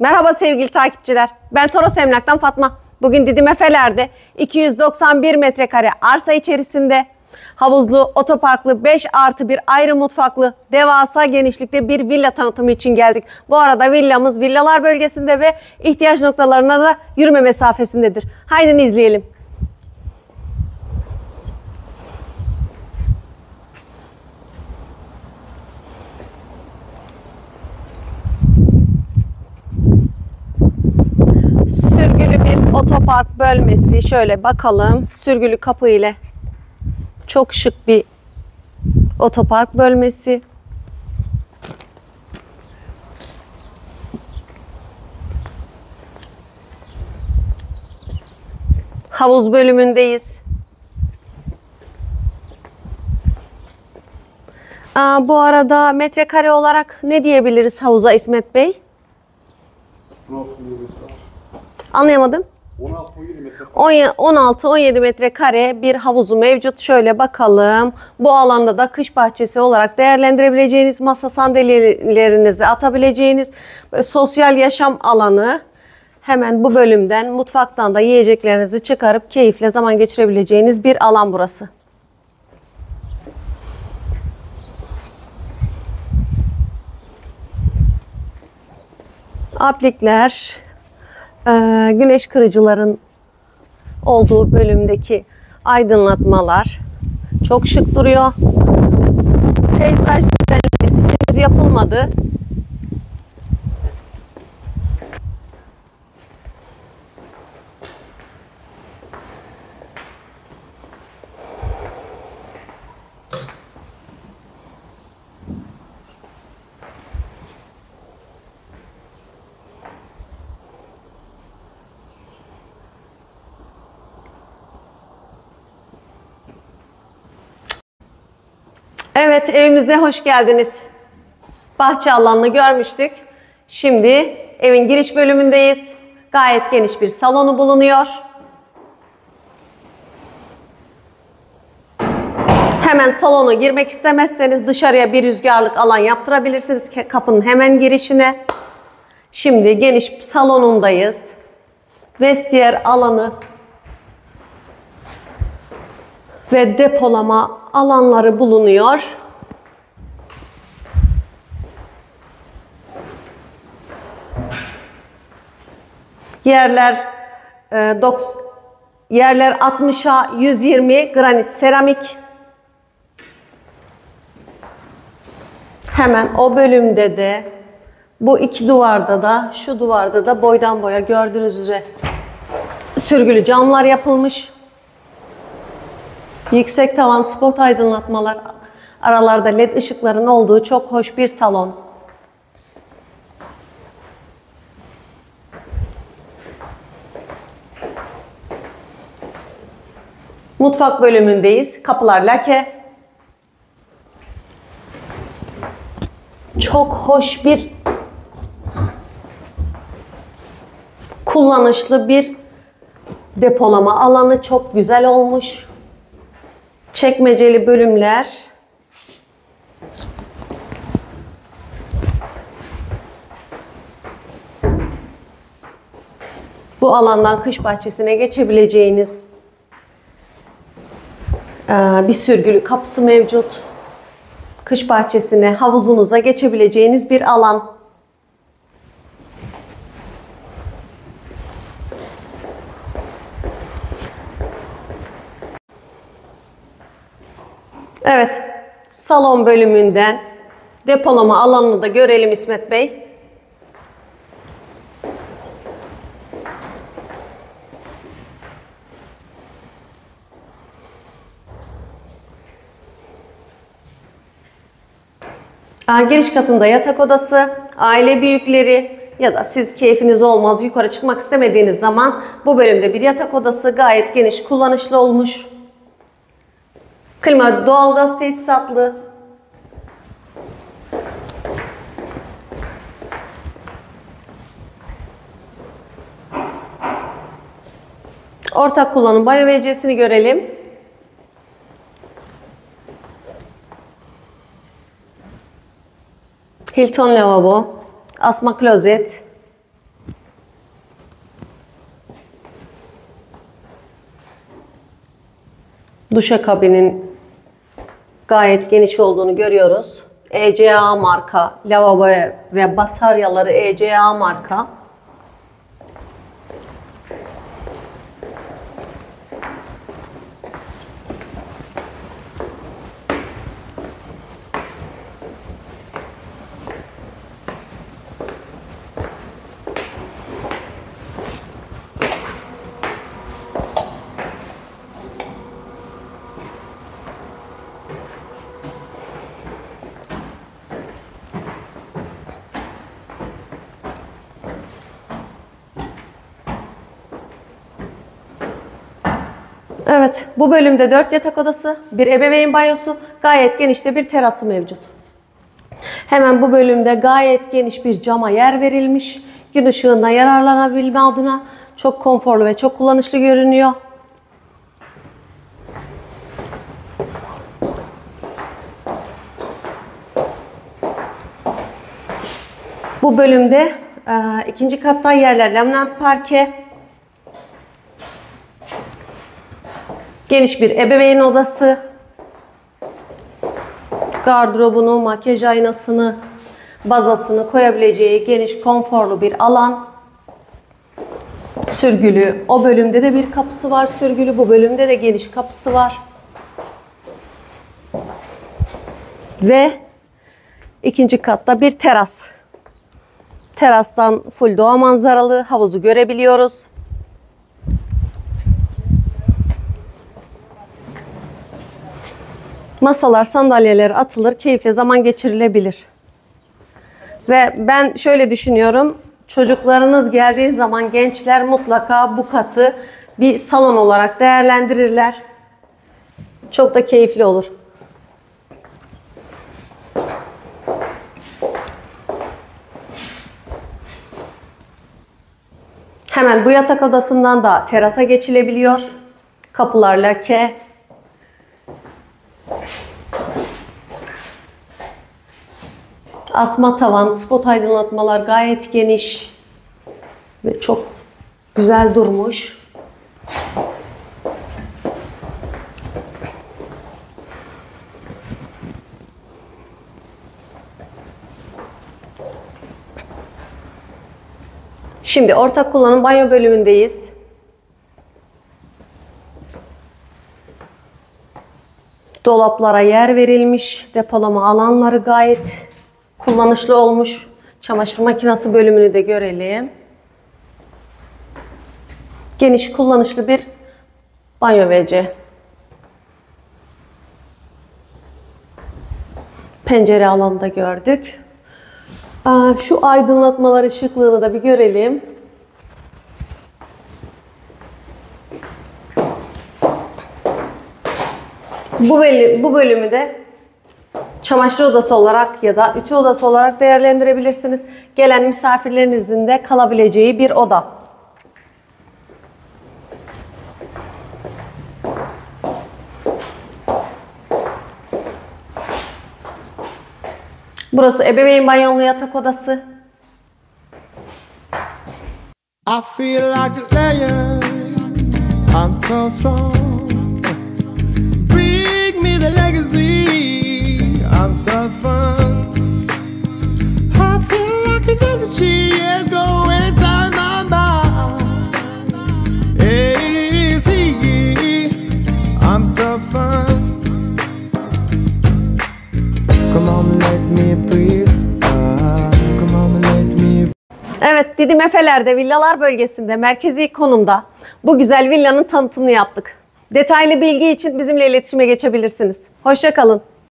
Merhaba sevgili takipçiler. Ben Toros Emlak'tan Fatma. Bugün Didim Efeler'de 291 metrekare arsa içerisinde havuzlu, otoparklı, 5+1 ayrı mutfaklı, devasa genişlikte bir villa tanıtımı için geldik. Bu arada villamız villalar bölgesinde ve ihtiyaç noktalarına da yürüme mesafesindedir. Haydi izleyelim. Sürgülü bir otopark bölmesi. Şöyle bakalım. Sürgülü kapı ile çok şık bir otopark bölmesi. Havuz bölümündeyiz. Bu arada metrekare olarak ne diyebiliriz havuza İsmet Bey? Anlayamadım. 16-17 metrekare bir havuzu mevcut. Şöyle bakalım. Bu alanda da kış bahçesi olarak değerlendirebileceğiniz, masa sandalyelerinizi atabileceğiniz sosyal yaşam alanı. Hemen bu bölümden, mutfaktan da yiyeceklerinizi çıkarıp keyifle zaman geçirebileceğiniz bir alan burası. Aplikler, güneş kırıcıların olduğu bölümdeki aydınlatmalar çok şık duruyor. Peyzaj düzenlemesi henüz yapılmadı. Evet, evimize hoş geldiniz. Bahçe alanını görmüştük. Şimdi evin giriş bölümündeyiz. Gayet geniş bir salonu bulunuyor. Hemen salona girmek istemezseniz dışarıya bir rüzgarlık alan yaptırabilirsiniz kapının hemen girişine. Şimdi geniş salonundayız. Vestiyer alanı ve depolama alanları bulunuyor. Yerler 60'a 120 granit seramik. Hemen o bölümde de bu iki duvarda da şu duvarda da boydan boya gördüğünüz üzere sürgülü camlar yapılmış. Yüksek tavan, spot aydınlatmalar, aralarda led ışıkların olduğu çok hoş bir salon. Mutfak bölümündeyiz. Kapılar lake. Çok hoş bir kullanışlı bir depolama alanı. Çok güzel olmuş. Çekmeceli bölümler. Bu alandan kış bahçesine geçebileceğiniz bir sürgülü kapısı mevcut. Kış bahçesine, havuzunuza geçebileceğiniz bir alan. Evet, salon bölümünden depolama alanını da görelim İsmet Bey. Giriş katında yatak odası, aile büyükleri ya da siz keyfiniz olmaz yukarı çıkmak istemediğiniz zaman bu bölümde bir yatak odası gayet geniş, kullanışlı olmuş. Klima, doğalgaz tesisatlı. Ortak kullanım banyo WC'sini görelim. Hilton lavabo, asma klozet, Duşakabinin gayet geniş olduğunu görüyoruz. ECA marka, lavabo ve bataryaları ECA marka. Evet, bu bölümde 4 yatak odası, bir ebeveyn banyosu, gayet genişte bir terası mevcut. Hemen bu bölümde gayet geniş bir cama yer verilmiş. Gün ışığından yararlanabilme adına çok konforlu ve çok kullanışlı görünüyor. Bu bölümde ikinci kattan yerler laminat parke. Geniş bir ebeveyn odası, gardırobunu, makyaj aynasını, bazasını koyabileceği geniş, konforlu bir alan. Sürgülü, o bölümde de bir kapısı var sürgülü, bu bölümde de geniş kapısı var. Ve ikinci katta bir teras. Terastan full doğa manzaralı havuzu görebiliyoruz. Masalar, sandalyeler atılır, keyifle zaman geçirilebilir. Ve ben şöyle düşünüyorum, çocuklarınız geldiği zaman gençler mutlaka bu katı bir salon olarak değerlendirirler. Çok da keyifli olur. Hemen bu yatak odasından da terasa geçilebiliyor. Kapılar lake. Asma tavan, spot aydınlatmalar gayet geniş ve çok güzel durmuş. Şimdi ortak kullanım banyo bölümündeyiz. Dolaplara yer verilmiş, depolama alanları gayet kullanışlı olmuş. Çamaşır makinesi bölümünü de görelim. Geniş, kullanışlı bir banyo WC. Pencere alanında gördük. Şu aydınlatmalar ışıklığını da bir görelim. Bu bölümü de çamaşır odası olarak ya da ütü odası olarak değerlendirebilirsiniz. Gelen misafirlerinizin de kalabileceği bir oda. Burası ebeveyn banyolu yatak odası. I feel like a lion. I'm so strong. Bring me the legacy. I'm so fun. I feel like an energy is going inside my mind. Easy, I'm so fun. Come on, let me please. Come on, let me. Evet, Didim Efeler'de villalar bölgesinde merkezi konumda bu güzel villanın tanıtımını yaptık. Detaylı bilgi için bizimle iletişime geçebilirsiniz. Hoşça kalın.